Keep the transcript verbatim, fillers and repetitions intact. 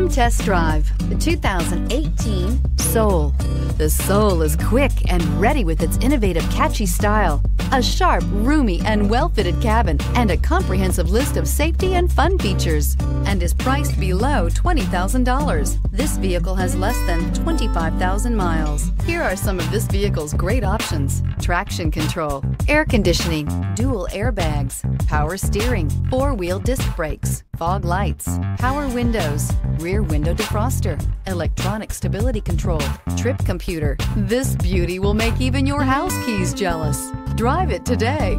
Come test drive the two thousand eighteen Soul. The Soul is quick and ready with its innovative, catchy style, a sharp, roomy, and well-fitted cabin, and a comprehensive list of safety and fun features, and is priced below twenty thousand dollars. This vehicle has less than twenty-five thousand miles. Here are some of this vehicle's great options: traction control, air conditioning, dual airbags, power steering, four-wheel disc brakes, fog lights, power windows, rear window defroster, electronic stability control, trip computer. This beauty will make even your house keys jealous. Drive it today.